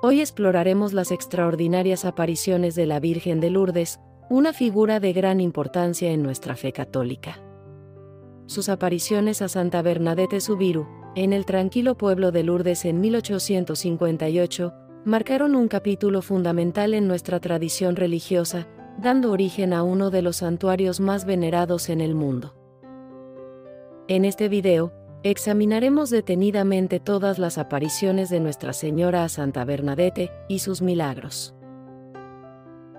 Hoy exploraremos las extraordinarias apariciones de la Virgen de Lourdes, una figura de gran importancia en nuestra fe católica. Sus apariciones a Santa Bernadette Soubirous, en el tranquilo pueblo de Lourdes en 1858, marcaron un capítulo fundamental en nuestra tradición religiosa, dando origen a uno de los santuarios más venerados en el mundo. En este video, examinaremos detenidamente todas las apariciones de Nuestra Señora a Santa Bernadette y sus milagros.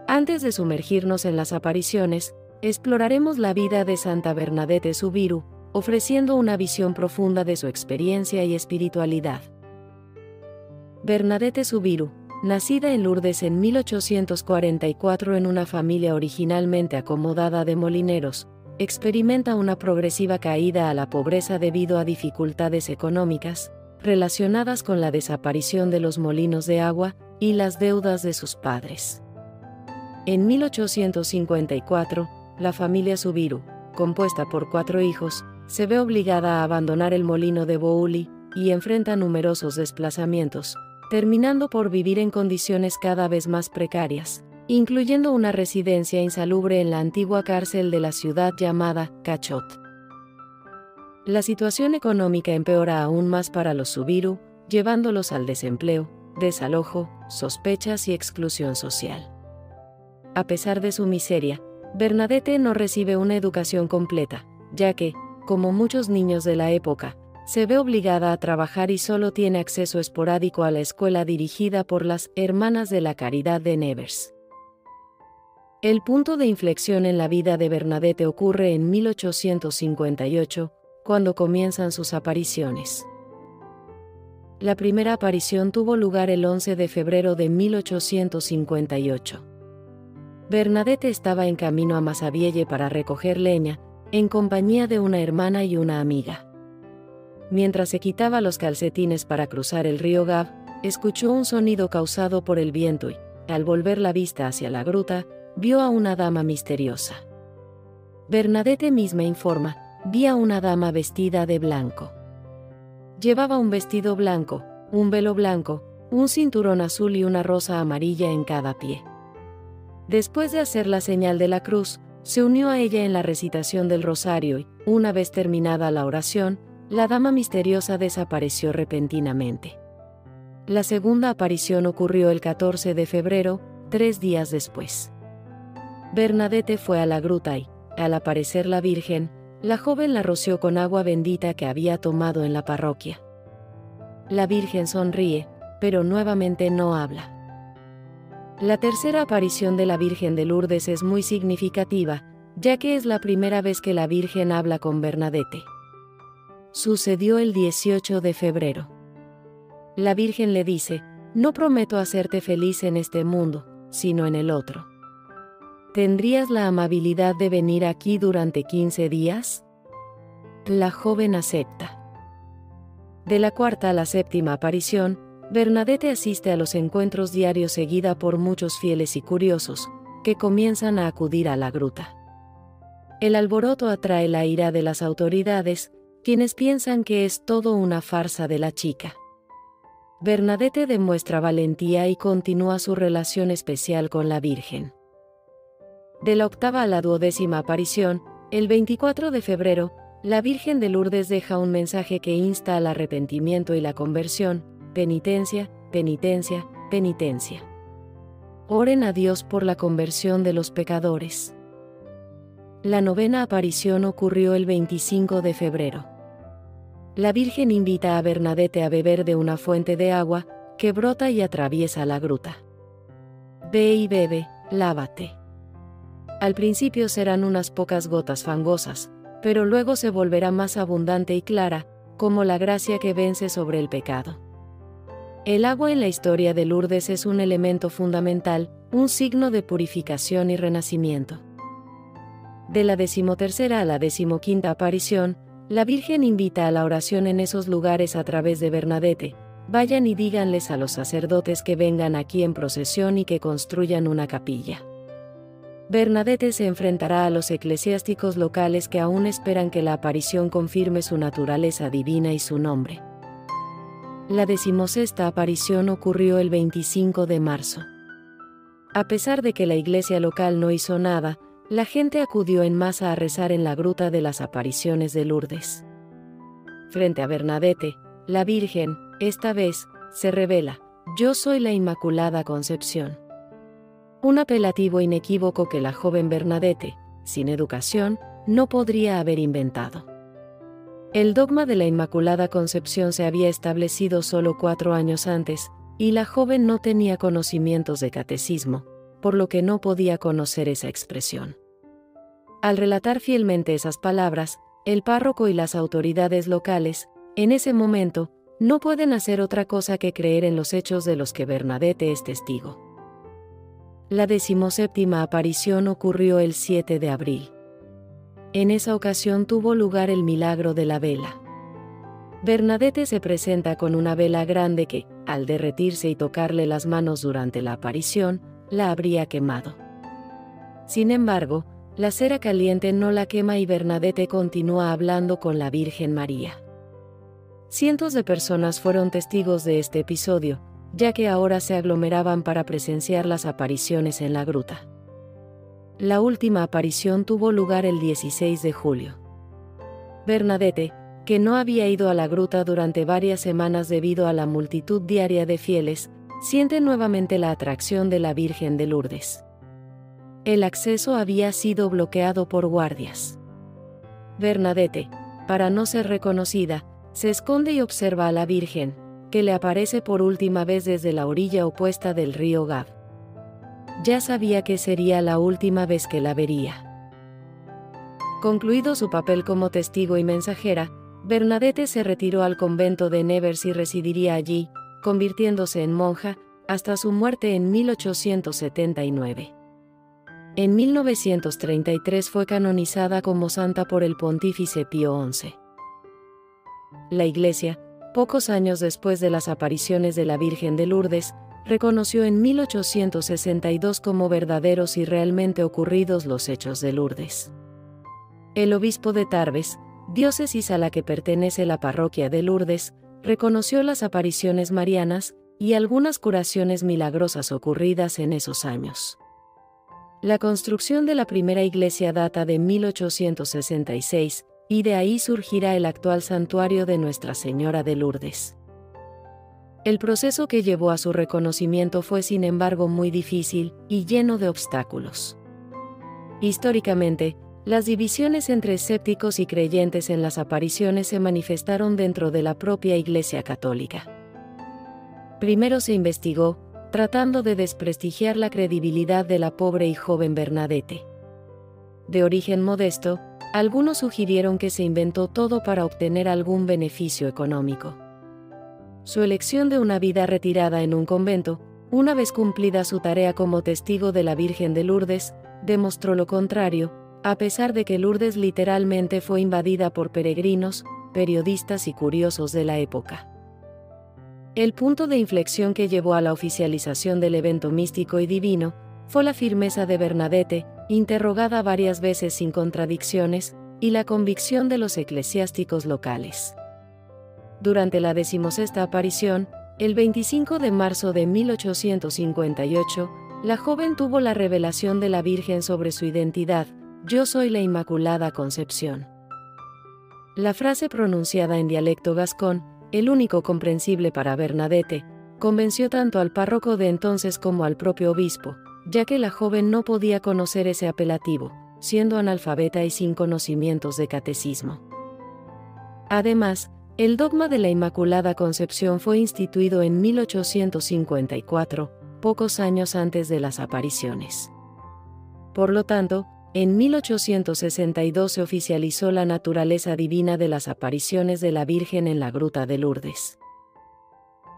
Antes de sumergirnos en las apariciones, exploraremos la vida de Santa Bernadette Soubirous, ofreciendo una visión profunda de su experiencia y espiritualidad. Bernadette Soubirous, nacida en Lourdes en 1844 en una familia originalmente acomodada de molineros, experimenta una progresiva caída a la pobreza debido a dificultades económicas, relacionadas con la desaparición de los molinos de agua y las deudas de sus padres. En 1854, la familia Soubirous, compuesta por 4 hijos, se ve obligada a abandonar el molino de Bouli y enfrenta numerosos desplazamientos, terminando por vivir en condiciones cada vez más precarias, incluyendo una residencia insalubre en la antigua cárcel de la ciudad llamada Cachot. La situación económica empeora aún más para los Soubirous, llevándolos al desempleo, desalojo, sospechas y exclusión social. A pesar de su miseria, Bernadette no recibe una educación completa, ya que, como muchos niños de la época, se ve obligada a trabajar y solo tiene acceso esporádico a la escuela dirigida por las Hermanas de la Caridad de Nevers. El punto de inflexión en la vida de Bernadette ocurre en 1858, cuando comienzan sus apariciones. La primera aparición tuvo lugar el 11 de febrero de 1858. Bernadette estaba en camino a Masabielle para recoger leña, en compañía de una hermana y una amiga. Mientras se quitaba los calcetines para cruzar el río Gave, escuchó un sonido causado por el viento y, al volver la vista hacia la gruta, vio a una dama misteriosa. Bernadette misma informa, vi a una dama vestida de blanco. Llevaba un vestido blanco, un velo blanco, un cinturón azul y una rosa amarilla en cada pie. Después de hacer la señal de la cruz, se unió a ella en la recitación del rosario y, una vez terminada la oración, la dama misteriosa desapareció repentinamente. La segunda aparición ocurrió el 14 de febrero, 3 días después. Bernadette fue a la gruta y, al aparecer la Virgen, la joven la roció con agua bendita que había tomado en la parroquia. La Virgen sonríe, pero nuevamente no habla. La tercera aparición de la Virgen de Lourdes es muy significativa, ya que es la primera vez que la Virgen habla con Bernadette. Sucedió el 18 de febrero. La Virgen le dice, no prometo hacerte feliz en este mundo, sino en el otro. ¿Tendrías la amabilidad de venir aquí durante 15 días? La joven acepta. De la cuarta a la séptima aparición, Bernadette asiste a los encuentros diarios seguida por muchos fieles y curiosos, que comienzan a acudir a la gruta. El alboroto atrae la ira de las autoridades, quienes piensan que es todo una farsa de la chica. Bernadette demuestra valentía y continúa su relación especial con la Virgen. De la octava a la duodécima aparición, el 24 de febrero, la Virgen de Lourdes deja un mensaje que insta al arrepentimiento y la conversión, penitencia, penitencia, penitencia. Oren a Dios por la conversión de los pecadores. La novena aparición ocurrió el 25 de febrero. La Virgen invita a Bernadette a beber de una fuente de agua, que brota y atraviesa la gruta. Ve y bebe, lávate. Al principio serán unas pocas gotas fangosas, pero luego se volverá más abundante y clara, como la gracia que vence sobre el pecado. El agua en la historia de Lourdes es un elemento fundamental, un signo de purificación y renacimiento. De la decimotercera a la decimoquinta aparición, la Virgen invita a la oración en esos lugares a través de Bernadette. Vayan y díganles a los sacerdotes que vengan aquí en procesión y que construyan una capilla. Bernadette se enfrentará a los eclesiásticos locales que aún esperan que la aparición confirme su naturaleza divina y su nombre. La decimosexta aparición ocurrió el 25 de marzo. A pesar de que la iglesia local no hizo nada, la gente acudió en masa a rezar en la Gruta de las Apariciones de Lourdes. Frente a Bernadette, la Virgen, esta vez, se revela: yo soy la Inmaculada Concepción. Un apelativo inequívoco que la joven Bernadette, sin educación, no podría haber inventado. El dogma de la Inmaculada Concepción se había establecido solo 4 años antes, y la joven no tenía conocimientos de catecismo, por lo que no podía conocer esa expresión. Al relatar fielmente esas palabras, el párroco y las autoridades locales, en ese momento, no pueden hacer otra cosa que creer en los hechos de los que Bernadette es testigo. La 17ª aparición ocurrió el 7 de abril. En esa ocasión tuvo lugar el milagro de la vela. Bernadette se presenta con una vela grande que, al derretirse y tocarle las manos durante la aparición, la habría quemado. Sin embargo, la cera caliente no la quema y Bernadette continúa hablando con la Virgen María. Cientos de personas fueron testigos de este episodio, ya que ahora se aglomeraban para presenciar las apariciones en la gruta. La última aparición tuvo lugar el 16 de julio. Bernadette, que no había ido a la gruta durante varias semanas debido a la multitud diaria de fieles, siente nuevamente la atracción de la Virgen de Lourdes. El acceso había sido bloqueado por guardias. Bernadette, para no ser reconocida, se esconde y observa a la Virgen, que le aparece por última vez desde la orilla opuesta del río Gave. Ya sabía que sería la última vez que la vería. Concluido su papel como testigo y mensajera, Bernadette se retiró al convento de Nevers y residiría allí, convirtiéndose en monja, hasta su muerte en 1879. En 1933 fue canonizada como santa por el pontífice Pío XI. La Iglesia, pocos años después de las apariciones de la Virgen de Lourdes, reconoció en 1862 como verdaderos y realmente ocurridos los hechos de Lourdes. El obispo de Tarbes, diócesis a la que pertenece la parroquia de Lourdes, reconoció las apariciones marianas y algunas curaciones milagrosas ocurridas en esos años. La construcción de la primera iglesia data de 1866, y de ahí surgirá el actual santuario de Nuestra Señora de Lourdes. El proceso que llevó a su reconocimiento fue, sin embargo, muy difícil y lleno de obstáculos. Históricamente, las divisiones entre escépticos y creyentes en las apariciones se manifestaron dentro de la propia Iglesia católica. Primero se investigó, tratando de desprestigiar la credibilidad de la pobre y joven Bernadette. De origen modesto, algunos sugirieron que se inventó todo para obtener algún beneficio económico. Su elección de una vida retirada en un convento, una vez cumplida su tarea como testigo de la Virgen de Lourdes, demostró lo contrario, a pesar de que Lourdes literalmente fue invadida por peregrinos, periodistas y curiosos de la época. El punto de inflexión que llevó a la oficialización del evento místico y divino fue la firmeza de Bernadette, interrogada varias veces sin contradicciones, y la convicción de los eclesiásticos locales. Durante la 16ª aparición, el 25 de marzo de 1858, la joven tuvo la revelación de la Virgen sobre su identidad: yo soy la Inmaculada Concepción. La frase, pronunciada en dialecto gascón, el único comprensible para Bernadette, convenció tanto al párroco de entonces como al propio obispo, ya que la joven no podía conocer ese apelativo, siendo analfabeta y sin conocimientos de catecismo. Además, el dogma de la Inmaculada Concepción fue instituido en 1854, pocos años antes de las apariciones. Por lo tanto, en 1862 se oficializó la naturaleza divina de las apariciones de la Virgen en la Gruta de Lourdes.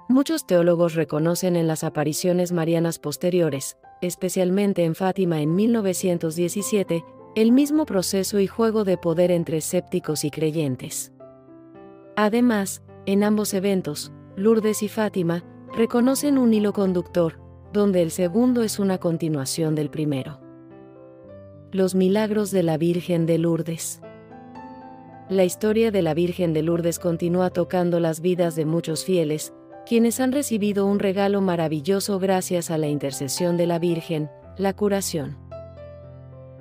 Muchos teólogos reconocen en las apariciones marianas posteriores, especialmente en Fátima en 1917, el mismo proceso y juego de poder entre escépticos y creyentes. Además, en ambos eventos, Lourdes y Fátima, reconocen un hilo conductor, donde el segundo es una continuación del primero. Los milagros de la Virgen de Lourdes. La historia de la Virgen de Lourdes continúa tocando las vidas de muchos fieles, quienes han recibido un regalo maravilloso gracias a la intercesión de la Virgen, la curación.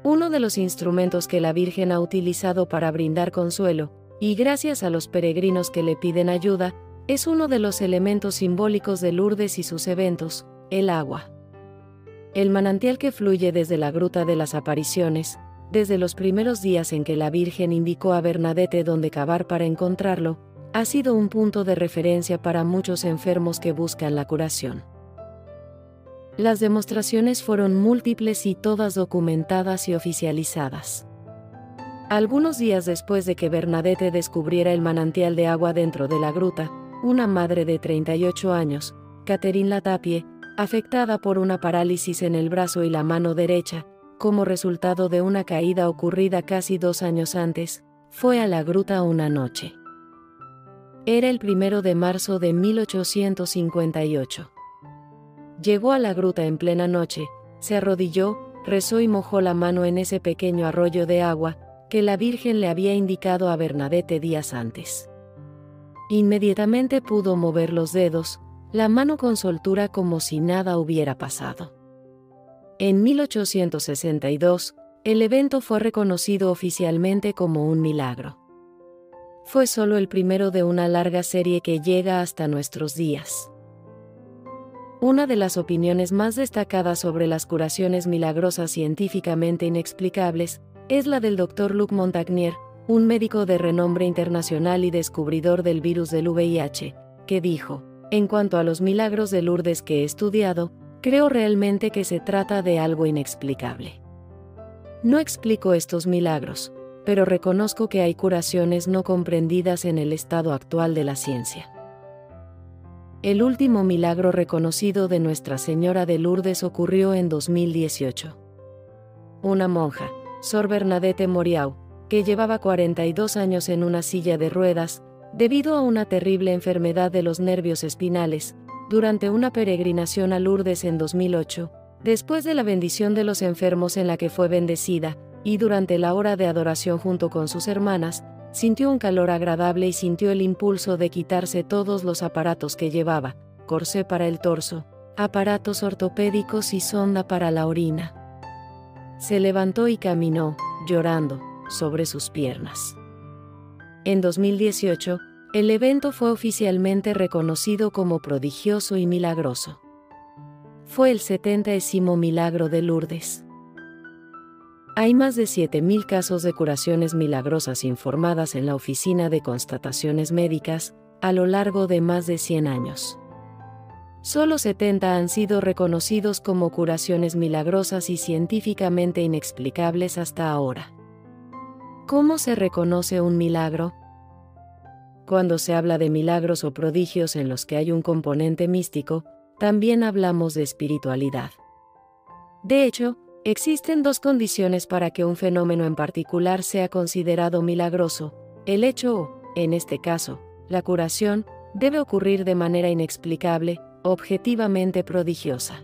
Uno de los instrumentos que la Virgen ha utilizado para brindar consuelo, y gracias a los peregrinos que le piden ayuda, es uno de los elementos simbólicos de Lourdes y sus eventos, el agua. El manantial que fluye desde la Gruta de las Apariciones, desde los primeros días en que la Virgen indicó a Bernadette dónde cavar para encontrarlo, ha sido un punto de referencia para muchos enfermos que buscan la curación. Las demostraciones fueron múltiples y todas documentadas y oficializadas. Algunos días después de que Bernadette descubriera el manantial de agua dentro de la gruta, una madre de 38 años, Catherine Latapie, afectada por una parálisis en el brazo y la mano derecha, como resultado de una caída ocurrida casi 2 años antes, fue a la gruta una noche. Era el 1 de marzo de 1858. Llegó a la gruta en plena noche, se arrodilló, rezó y mojó la mano en ese pequeño arroyo de agua, que la Virgen le había indicado a Bernadette días antes. Inmediatamente pudo mover los dedos, la mano con soltura como si nada hubiera pasado. En 1862, el evento fue reconocido oficialmente como un milagro. Fue solo el primero de una larga serie que llega hasta nuestros días. Una de las opiniones más destacadas sobre las curaciones milagrosas científicamente inexplicables es la del doctor Luc Montagnier, un médico de renombre internacional y descubridor del virus del VIH, que dijo: en cuanto a los milagros de Lourdes que he estudiado, creo realmente que se trata de algo inexplicable. No explico estos milagros, pero reconozco que hay curaciones no comprendidas en el estado actual de la ciencia. El último milagro reconocido de Nuestra Señora de Lourdes ocurrió en 2018. Una monja, Sor Bernadette Moriau, que llevaba 42 años en una silla de ruedas, debido a una terrible enfermedad de los nervios espinales, durante una peregrinación a Lourdes en 2008, después de la bendición de los enfermos en la que fue bendecida, y durante la hora de adoración junto con sus hermanas, sintió un calor agradable y sintió el impulso de quitarse todos los aparatos que llevaba: corsé para el torso, aparatos ortopédicos y sonda para la orina. Se levantó y caminó, llorando, sobre sus piernas. En 2018, el evento fue oficialmente reconocido como prodigioso y milagroso. Fue el 70º milagro de Lourdes. Hay más de 7.000 casos de curaciones milagrosas informadas en la Oficina de Constataciones Médicas a lo largo de más de 100 años. Solo 70 han sido reconocidos como curaciones milagrosas y científicamente inexplicables hasta ahora. ¿Cómo se reconoce un milagro? Cuando se habla de milagros o prodigios en los que hay un componente místico, también hablamos de espiritualidad. De hecho, existen dos condiciones para que un fenómeno en particular sea considerado milagroso: el hecho o, en este caso, la curación, debe ocurrir de manera inexplicable, objetivamente prodigiosa.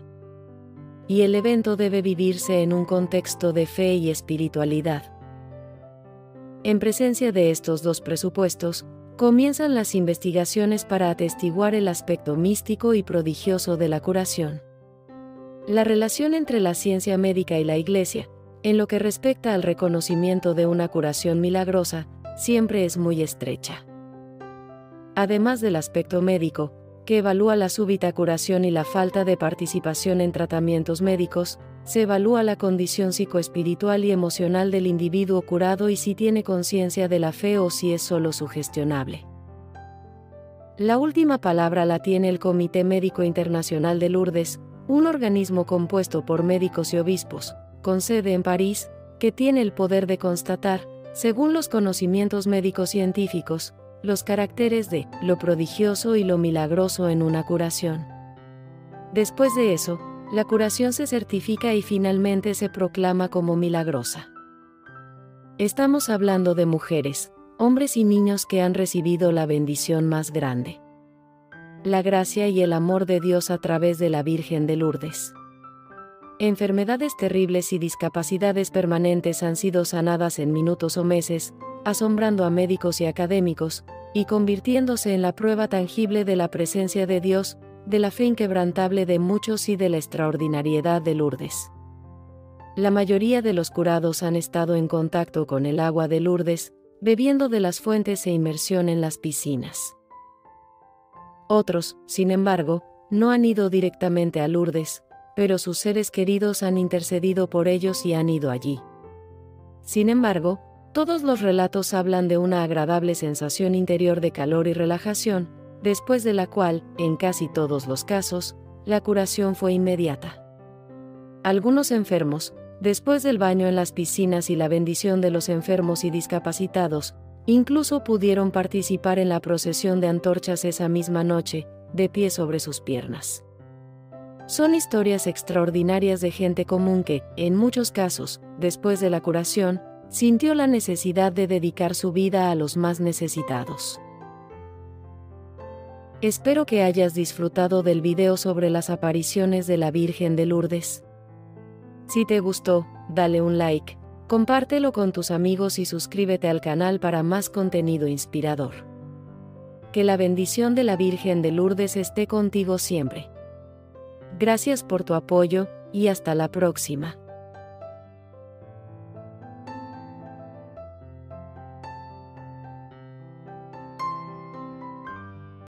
Y el evento debe vivirse en un contexto de fe y espiritualidad. En presencia de estos dos presupuestos, comienzan las investigaciones para atestiguar el aspecto místico y prodigioso de la curación. La relación entre la ciencia médica y la Iglesia, en lo que respecta al reconocimiento de una curación milagrosa, siempre es muy estrecha. Además del aspecto médico, que evalúa la súbita curación y la falta de participación en tratamientos médicos, se evalúa la condición psicoespiritual y emocional del individuo curado y si tiene conciencia de la fe o si es solo sugestionable. La última palabra la tiene el Comité Médico Internacional de Lourdes, un organismo compuesto por médicos y obispos, con sede en París, que tiene el poder de constatar, según los conocimientos médicos científicos, los caracteres de lo prodigioso y lo milagroso en una curación. Después de eso, la curación se certifica y finalmente se proclama como milagrosa. Estamos hablando de mujeres, hombres y niños que han recibido la bendición más grande: la gracia y el amor de Dios a través de la Virgen de Lourdes. Enfermedades terribles y discapacidades permanentes han sido sanadas en minutos o meses, asombrando a médicos y académicos, y convirtiéndose en la prueba tangible de la presencia de Dios, de la fe inquebrantable de muchos y de la extraordinariedad de Lourdes. La mayoría de los curados han estado en contacto con el agua de Lourdes, bebiendo de las fuentes e inmersión en las piscinas. Otros, sin embargo, no han ido directamente a Lourdes, pero sus seres queridos han intercedido por ellos y han ido allí. Sin embargo, todos los relatos hablan de una agradable sensación interior de calor y relajación, después de la cual, en casi todos los casos, la curación fue inmediata. Algunos enfermos, después del baño en las piscinas y la bendición de los enfermos y discapacitados, incluso pudieron participar en la procesión de antorchas esa misma noche, de pie sobre sus piernas. Son historias extraordinarias de gente común que, en muchos casos, después de la curación, sintió la necesidad de dedicar su vida a los más necesitados. Espero que hayas disfrutado del video sobre las apariciones de la Virgen de Lourdes. Si te gustó, dale un like, compártelo con tus amigos y suscríbete al canal para más contenido inspirador. Que la bendición de la Virgen de Lourdes esté contigo siempre. Gracias por tu apoyo, y hasta la próxima.